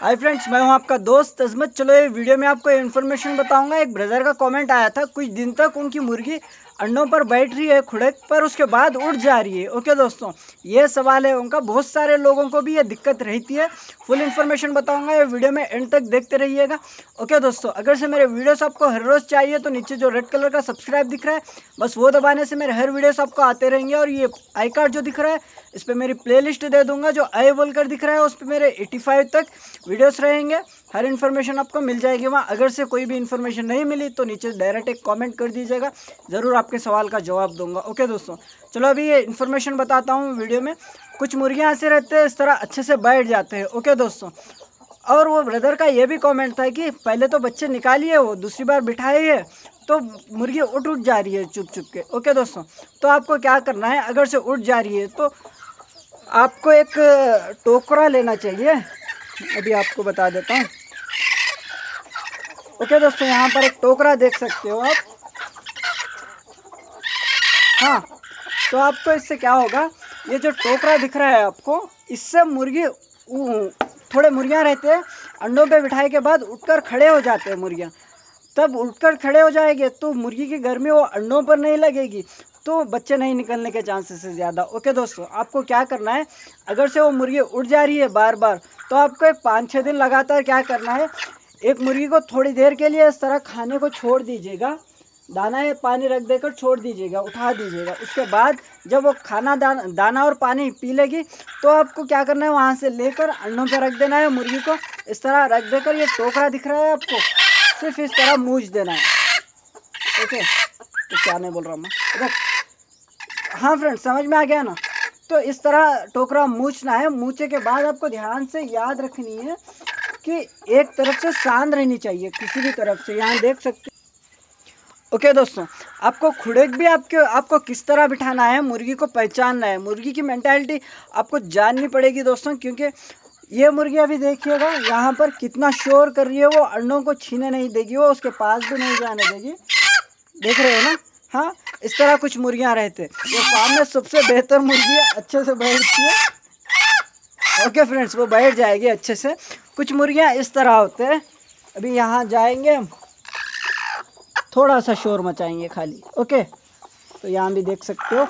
Hi friends, मैं हूं आपका दोस्त अजमत। चलो ये वीडियो में आपको इन्फॉर्मेशन बताऊंगा। एक ब्रदर का कमेंट आया था, कुछ दिन तक उनकी मुर्गी अंडों पर बैठ रही है खुड़क पर, उसके बाद उड़ जा रही है। ओके दोस्तों, ये सवाल है उनका। बहुत सारे लोगों को भी ये दिक्कत रहती है। फुल इन्फॉर्मेशन बताऊंगा, ये वीडियो में एंड तक देखते रहिएगा। ओके दोस्तों, अगर से मेरे वीडियोस आपको हर रोज़ चाहिए तो नीचे जो रेड कलर का सब्सक्राइब दिख रहा है, बस वो दबाने से मेरे हर वीडियोस आपको आते रहेंगे। और ये आई कार्ड जो दिख रहा है, इस पर मेरी प्ले लिस्ट दे दूँगा। जो आई बोल कर दिख रहा है उस पर मेरे 85 तक वीडियोस रहेंगे। हर इन्फॉर्मेशन आपको मिल जाएगी वहाँ। अगर से कोई भी इन्फॉर्मेशन नहीं मिली तो नीचे डायरेक्ट एक कमेंट कर दीजिएगा, ज़रूर आपके सवाल का जवाब दूंगा। ओके दोस्तों, चलो अभी ये इन्फॉर्मेशन बताता हूँ वीडियो में। कुछ मुर्गियाँ ऐसे रहते हैं, इस तरह अच्छे से बैठ जाते हैं। ओके दोस्तों, और वो ब्रदर का ये भी कमेंट था कि पहले तो बच्चे निकालिए, वो दूसरी बार बिठाई है तो मुर्गी उठ उठ जा रही है चुप चुप के। ओके दोस्तों, तो आपको क्या करना है, अगर से उठ जा रही है तो आपको एक टोकरा लेना चाहिए। अभी आपको बता देता हूँ। ओके दोस्तों, यहाँ पर एक टोकरा देख सकते हो आप। हाँ, तो आपको इससे क्या होगा, ये जो टोकरा दिख रहा है आपको, इससे मुर्गी, थोड़े मुर्गियाँ रहते हैं अंडों पे बिठाए के बाद उठकर खड़े हो जाते हैं मुर्गियाँ। तब उठकर खड़े हो जाएंगे तो मुर्गी की गर्मी वो अंडों पर नहीं लगेगी, तो बच्चे नहीं निकलने के चांसेस है ज़्यादा। ओके दोस्तों, आपको क्या करना है, अगर से वो मुर्गी उड़ जा रही है बार बार, तो आपको एक 5-6 दिन लगातार क्या करना है, एक मुर्गी को थोड़ी देर के लिए इस तरह खाने को छोड़ दीजिएगा, दाना या पानी रख देकर छोड़ दीजिएगा, उठा दीजिएगा। उसके बाद जब वो खाना दाना और पानी पी लेगी तो आपको क्या करना है, वहाँ से लेकर अंडों पर रख देना है मुर्गी को। इस तरह रख देकर, ये टोकरा दिख रहा है आपको, सिर्फ इस तरह मूंछ देना है। ओके, तो क्या नहीं बोल रहा हूँ मैं। हाँ फ्रेंड, समझ में आ गया ना। तो इस तरह टोकरा मूंछना है। मूंछे के बाद आपको ध्यान से याद रखनी है कि एक तरफ से शांत रहनी चाहिए, किसी भी तरफ से। यहाँ देख सकते हैं। ओके दोस्तों, आपको खुड़क भी आपको किस तरह बिठाना है, मुर्गी को पहचानना है, मुर्गी की मेंटालिटी आपको जाननी पड़ेगी दोस्तों। क्योंकि ये मुर्गी अभी देखिएगा यहाँ पर कितना शोर कर रही है, वो अंडों को छीने नहीं देगी, वो उसके पास भी नहीं जाने देगी। देख रहे हो ना। हाँ, इस तरह कुछ मुर्गियाँ रहते हैं। ये फार्म में सबसे बेहतर मुर्गी है, अच्छे से बैठती है। ओके फ्रेंड्स, वो बैठ जाएगी अच्छे से। कुछ मुर्गियाँ इस तरह होते हैं। अभी यहाँ जाएंगे, थोड़ा सा शोर मचाएंगे खाली। ओके, तो यहाँ भी देख सकते हो,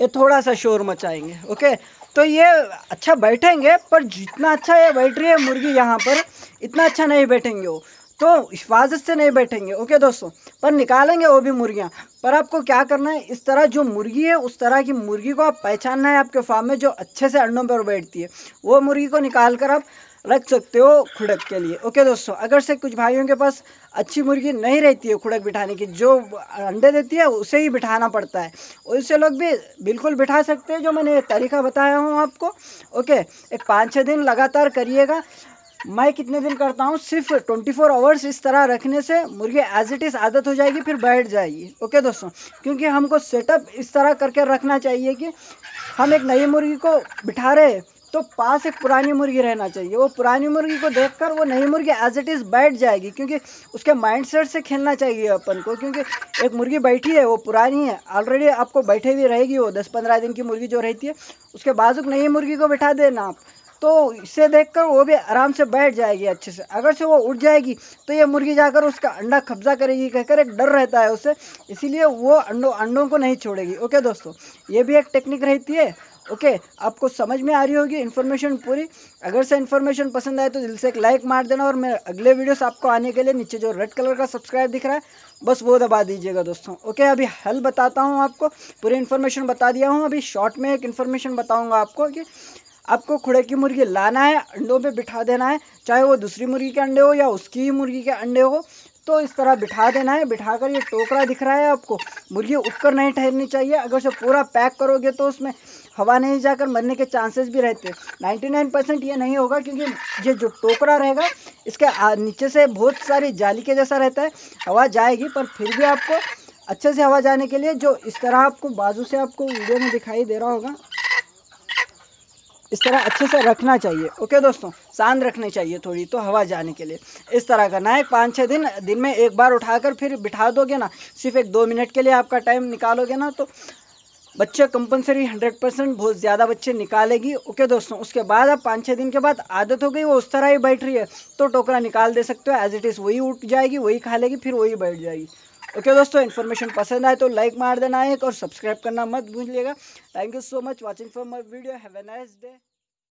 ये थोड़ा सा शोर मचाएंगे। ओके, तो ये अच्छा बैठेंगे, पर जितना अच्छा ये बैठ रही है मुर्गी यहाँ पर, इतना अच्छा नहीं बैठेंगे वो, तो हिफाजत से नहीं बैठेंगे। ओके दोस्तों, पर निकालेंगे वो भी मुर्गियाँ। पर आपको क्या करना है, इस तरह जो मुर्गी है, उस तरह की मुर्गी को आप पहचानना है आपके फार्म में, जो अच्छे से अंडों पर बैठती है। वो मुर्गी को निकाल कर आप रख सकते हो खुड़क के लिए। ओके दोस्तों, अगर से कुछ भाइयों के पास अच्छी मुर्गी नहीं रहती है खुड़क बिठाने की, जो अंडे देती है उसे ही बिठाना पड़ता है, उससे लोग भी बिल्कुल बिठा सकते हैं, जो मैंने तरीका बताया हूँ आपको। ओके, एक 5-6 दिन लगातार करिएगा। मैं कितने दिन करता हूँ, सिर्फ 24 आवर्स। इस तरह रखने से मुर्गी एज इट इज़ आदत हो जाएगी, फिर बैठ जाएगी। ओके दोस्तों, क्योंकि हमको सेटअप इस तरह करके रखना चाहिए कि हम एक नई मुर्गी को बिठा रहे हैं तो पास एक पुरानी मुर्गी रहना चाहिए। वो पुरानी मुर्गी को देखकर वो नई मुर्गी एज इट इज़ बैठ जाएगी, क्योंकि उसके माइंडसेट से खेलना चाहिए अपन को। क्योंकि एक मुर्गी बैठी है, वो पुरानी है ऑलरेडी, आपको बैठे हुई रहेगी वो। 10-15 दिन की मुर्गी जो रहती है, उसके बाजुक नई मुर्गी को बिठा देना आप, तो इसे देखकर वो भी आराम से बैठ जाएगी अच्छे से। अगर से वो उठ जाएगी तो ये मुर्गी जाकर उसका अंडा कब्जा करेगी कहकर एक डर रहता है उसे, इसीलिए वो अंडों को नहीं छोड़ेगी। ओके दोस्तों, ये भी एक टेक्निक रहती है। ओके, आपको समझ में आ रही होगी इन्फॉर्मेशन पूरी। अगर से इन्फॉर्मेशन पसंद आए तो दिल से एक लाइक मार देना, और मेरे अगले वीडियोस आपको आने के लिए नीचे जो रेड कलर का सब्सक्राइब दिख रहा है, बस वो दबा दीजिएगा दोस्तों। ओके, अभी हल बताता हूँ आपको, पूरी इन्फॉर्मेशन बता दिया हूँ। अभी शॉर्ट में एक इन्फॉर्मेशन बताऊँगा आपको कि आपको खुड़े की मुर्गी लाना है, अंडों पे बिठा देना है, चाहे वो दूसरी मुर्गी के अंडे हो या उसकी ही मुर्गी के अंडे हो, तो इस तरह बिठा देना है। बिठाकर ये टोकरा दिख रहा है आपको, मुर्गी उठकर नहीं ठहरनी चाहिए। अगर से पूरा पैक करोगे तो उसमें हवा नहीं जाकर मरने के चांसेस भी रहते हैं। 99% ये नहीं होगा, क्योंकि ये जो टोकरा रहेगा इसके नीचे से बहुत सारी जाली के जैसा रहता है, हवा जाएगी। पर फिर भी आपको अच्छे से हवा जाने के लिए, जो इस तरह आपको बाजू से आपको वीडियो में दिखाई दे रहा होगा, इस तरह अच्छे से रखना चाहिए। ओके दोस्तों, शांत रखने चाहिए थोड़ी, तो हवा जाने के लिए इस तरह करना है। 5-6 दिन में एक बार उठाकर फिर बिठा दोगे ना, सिर्फ 1-2 मिनट के लिए आपका टाइम निकालोगे ना, तो बच्चा कंपलसरी 100% बहुत ज़्यादा बच्चे निकालेगी। ओके दोस्तों, उसके बाद आप 5-6 दिन के बाद आदत हो गई, वो उस तरह ही बैठ रही है तो टोकरा निकाल दे सकते हो। एज इट इज़ वही उठ जाएगी, वही खा लेगी, फिर वही बैठ जाएगी। ओके दोस्तों, इन्फॉर्मेशन पसंद आए तो लाइक मार देना एक और सब्सक्राइब करना मत भूलिएगा। Thank you so much watching for my video. Have a nice day.